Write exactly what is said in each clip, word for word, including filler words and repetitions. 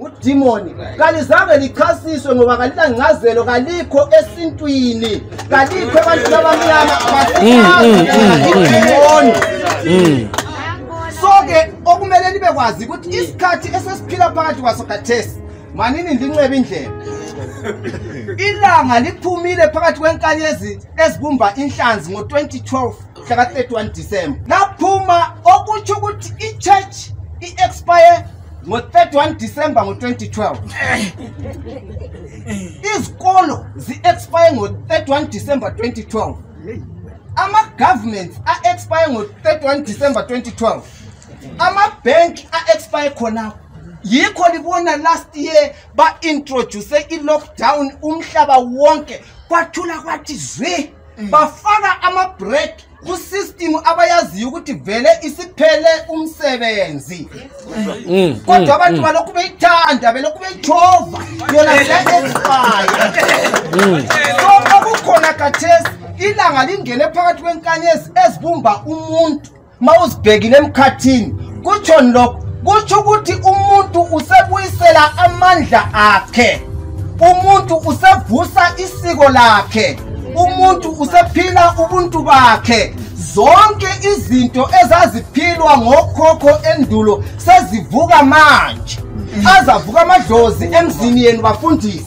Udimoni kalizange lichasiswe ngoba kalilangcazelo kalikho esintwini kalikho abantu abamnyama abasifuni soke okumele libe kwazi ukuthi isikhathi esesiphila phakathi kwaso kathesi manini ndinqebe indlela ilanga liphumile phakathi kwenkanyezi ezibumba inhlanzi ngo twenty twelve mhla ka thirty-one December laphuma okutsho ukuthi ichurch iexpire ngo thirty-one December ngo twenty twelve izikolo zi-expire ngo thirty-one December twenty twelve ama-governments a-expire ngo thirty-one December twenty twelve ama-bank a-expire khonapho yikho libona last year ba-introduce i-lockdown umhlaba wonke kwathula kwathi zwi bafaka ama-break kusystem abayaziyo ukuthi vele isiphele umsebenzi kodwa abantu balokhu beyithanda belokhu beyithova yona so okukhona kathesi ilanga lingene phakathi kwenkanyezi ezibumba umuntu mawuzibhekile emkhathini kutshoni lokho kutsho ukuthi umuntu usebuyisela amandla akhe umuntu usevusa isiko lakhe umuntu usephila ubuntu bakhe zonke izinto ezaziphilwa ngokhokho endulo sezivuka manje azavuka amadlozi emzini yenu bafundisi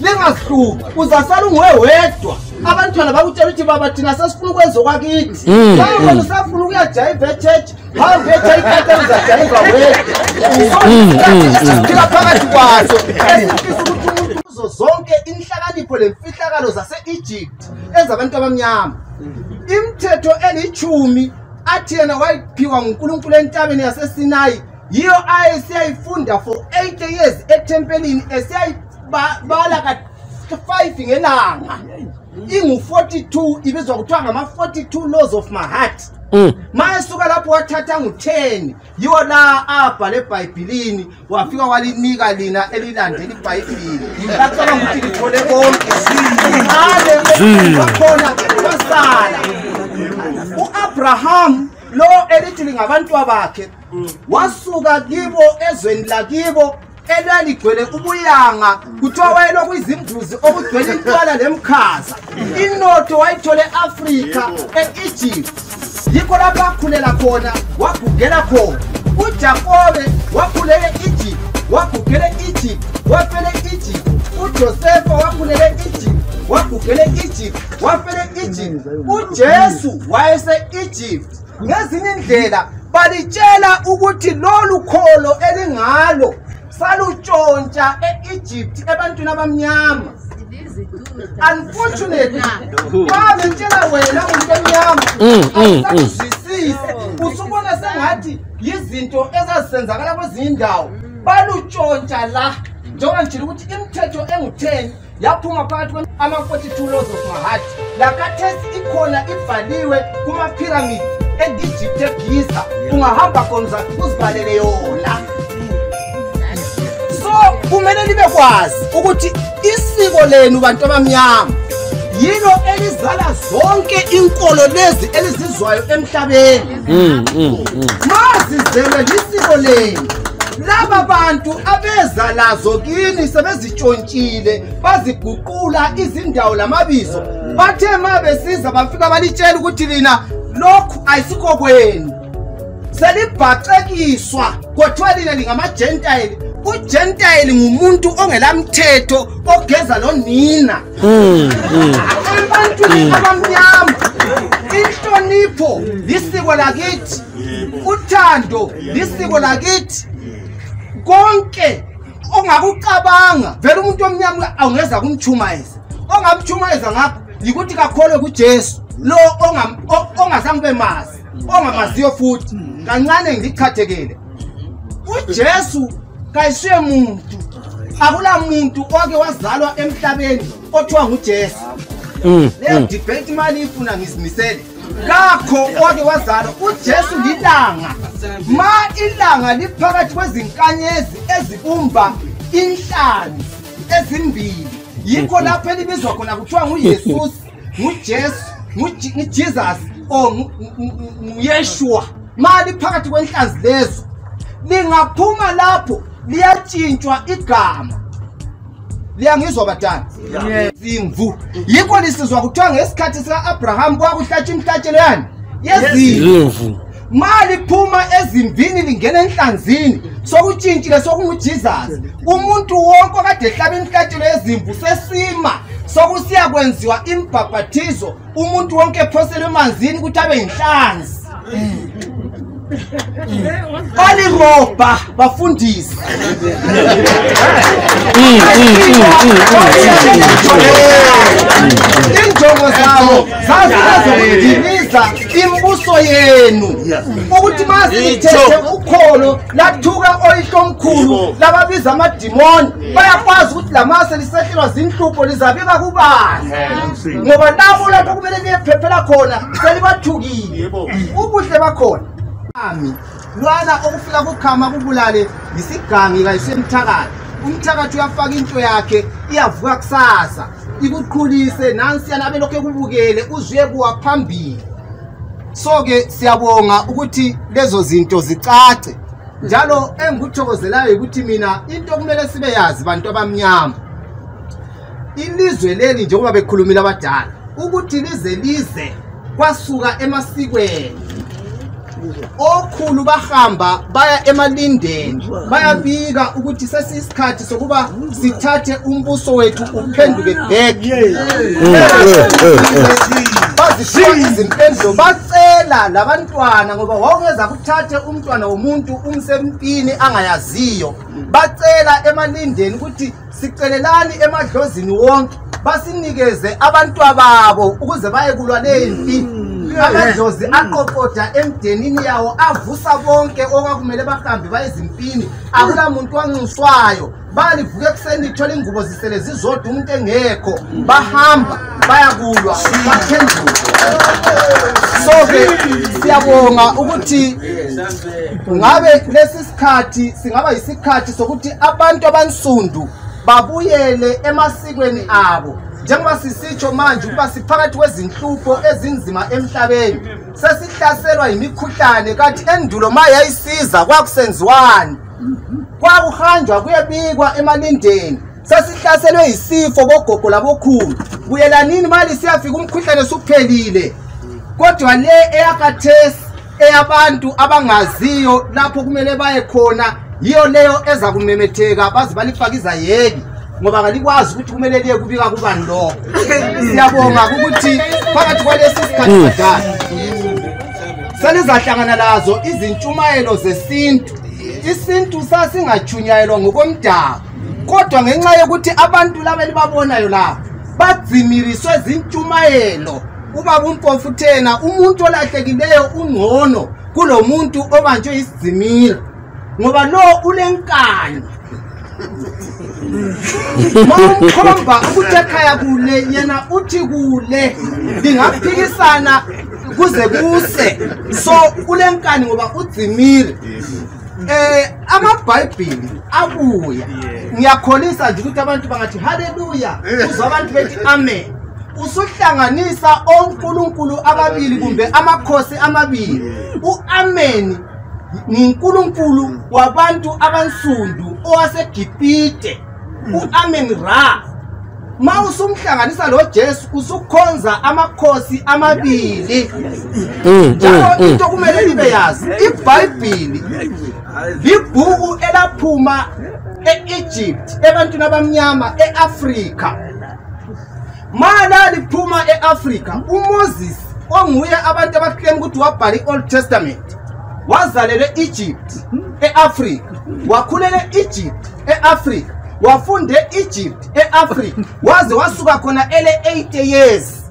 lingahluki uzasala unguwe wedwa abantwana bakutshela ukuthi baba thina sesifuna ukwenza okwakithi hayi usafuna ukuyajayiva echurch hambe ethi ikatela uzajayiva wedwa phila phakathi kwaso esifisa ukuthi zonke inhlakanipho lemfihlakalo zase-Egypt ezabantu abamnyama imithetho elithumi athi yena wayiphiwa nguNkulunkulu entabeni yaseSinayi yiyo ayesiyayifunda for eighty years etempelini esiyayibala ka five ngelanga ingu forty-two ibizwa kuthiwa ngama forty-two laws of Mahat mayesuka lapho wathatha ngu ten yiwo la abhale ebhayibhilini wafika walinika lina elilandela ibhayibhili lacabanga ukuthi lithole konke alekhona basala u-Abraham lo elithi lingabantwa bakhe wasuka kibo ezweni lakibo elaligcwele ubuyanga kuthiwa wayelokhu izimbuzi okugcwele intwala nemkhaza inotho wayithole e-Afrika e-Egypt yikho lapho akhulela khona wagugela khona uJakobe wakhulele Egypt wagugele Egypt wafele Egypt uJosefa wakhulele Egypt wagugele Egypt wafele Egypt uJesu wayese-Egypt ngezinye indlela balitshela ukuthi lolu kholo elingalo salutshontsha e-Egypt ebantwini abamnyama unfortunately babetshela wena umuntu emnyama asakuzwisise usubona sengathi yizinto ezazisenzakala kwezinye indawo balutshontsha la njengoba njela ukuthi imithetho engu ten yaphuma phakathi ama forty-two laws of Mahat lakathesi ikhona ibhaliwe kumaphiramidi e-Egypt eGiza ungahamba khona uzathi uzibalele yona so kumele libe kwazi ukuthi isiko lenu bantu abamnyama yilo elizala zonke inkolo lezi elizizwayo emhlabeni mazizele lisiko lenu laba bantu abeza lazo kini sebezitshontshile baziguqula izindawo lamabizo bathe ma besiza bafika balitshela ukuthi lina lokhu ayisikho kwenu selibhacekiswa kodwa lina lingamagentile ugentile ngumuntu ongelamthetho ogeza lonina ebantwini abamnyama inhlonipho lisiko lakithi uthando lisiko lakithi konke ongakucabanga vele umuntu omnyama awungeza kumthumayeza ongamthumayeza ngapho yikuthi kakholwe kuJesu lo ongazange bemazi ongamaziyo futhi kancane ngikhathekele uJesu kayisiwe muntu akula muntu oke wazalwa emhlabeni othiwa nguJesu leyo debate imali ifuna ngizimisele kakho oke wazalwa uJesu lilanga ma ilanga liphakathi kwezinkanyezi ezibumba inhlanzi ezimbili yikho lapho elibizwa khona kuthiwa nguYesus nguJesu nguJesus or nguYeshua ma liphakathi kwenhlanzi lezo lingaphuma lapho liyachintshwa igama. Liyangizwa batana. Yezimvu. Yikho lisizwa kuthiwa ngesikhathi sika Abraham kwakuthatha imhlatshelo yani. Yezimvu. Mali phuma ezimvini lingena enhlanzini sokutshintshile sokunguJesus. Umuntu wonke kade hlaba imhlatshelo yezimvu sesima. Sokusiya kwenziwa imbhabhatizo umuntu wonke phosele emanzini ukuthi abe inhlanzi. Kali roba bafundisi. Injongo zawo sasizokudinisa imbuso yenu. Ukuthi masithethe ukholo lathuka oyihlomkhulu lababiza amademoni bayakwazi ukuthi lamase lisehlelwa zinhlupho lizabika kubani. Ngoba lapho lapho kumele liyephephela khona selibathukile. Ubuhle bakhona. Ami lwana okufika kukhama kubulale isigangi kayisemthakathi umthakathi uyafaka into yakhe iyavuka kusasa ikuqhulise nansi yanabe lokho ekubukele uzwe kuwaphambili. So ke siyabonga ukuthi lezo zinto zicace njalo engikuthokozelayo ukuthi mina into kumele sibe yazi bantu abamnyama ilizwe leli njengoba bekhulumile abadala ukuthi lize lize kwasuka emasikweni okhulu bahamba baya emalindeni bayabika ukuthi sesisikhathi sokuba sithathe umbuso wethu uphenduke back bazishiya izimpendulo bacela labantwana ngoba wawungeza kuthathe umntwana womuntu umsempini angayaziyo bacela emalindeni ukuthi sicelelani emadlozini wonke basinikeze abantu ababo ukuze baye kulwa lempi amadlozi aqoqoda emdenini yawo avusa bonke okwakumele bahambe bayezimpini akula muntu wangiswayo balivuke ekuseni ithola ingubo zisele zizodwa umuntu engekho bahamba bayakulwa baphenduka. So ke siyabonga ukuthi ngabe lesi sikhathi singaba yisikhathi sokuthi abantu abansundu babuyele emasikweni abo. Njengoba sisitsho manje ukuba siphakathi kwezinhlupho ezinzima emhlabeni sesihlaselwa imikhuhlane kathi endulo mayayisiza kwakusenziwani kwakuhanjwa kuyebikwa emalindeni sesihlaselwe isifo bogogo labokhulu kuyelanini mali siyafika umkhuhlane suphelile kodwa le eyakathesi eyabantu abangaziyo lapho kumele baye khona yiyo leyo eza kumemetheka bazi balifakiza yeki ngoba ngalikwazi ukuthi kumele liye kubika kubani lokho. Siyabonga ukuthi phakathi kwalesi sikhathi sadala selizahlangana lazo izintshumayelo zesintu isintu sasingajunyayelwa ngokomdaba kodwa ngenxa yokuthi abantu laba libabonayo la badzimiriswe izintshumayelo ubaba uMpofu thena umuntu olahlekileyo ungcono kulomuntu obanjwe isidzimira ngoba lo ulenkani Mkhomba ukuthi ekhaya kule yena uthi kule lingaphikisana kuze kuse so ulenkani ngoba udzimile eh amaBhayibheli abuya ngiyakholisa nje ukuthi abantu bangathi haleluya uzwa abantu bethi amen usuhlanganisa oNkulunkulu ababili kumbe amakhosi amabili uAmen uNkulunkulu wabantu abansundu owaseGibhite uAmen Ra mawusumhlanganisa lo Jesu usukhonza amakhosi amabili njalo into kumele libe yazi iBhayibheli libhuku elaphuma eEgypt ebantwini abamnyama eAfrika mala liphuma eAfrika uMoses onguye abantu abakhuluma ukuthi wabhala iOld Testament wazalelwe Egypt eAfrika wakhulela Egypt eAfrika wafunde Egypt eAfrika waze wasuka khona ele eighty years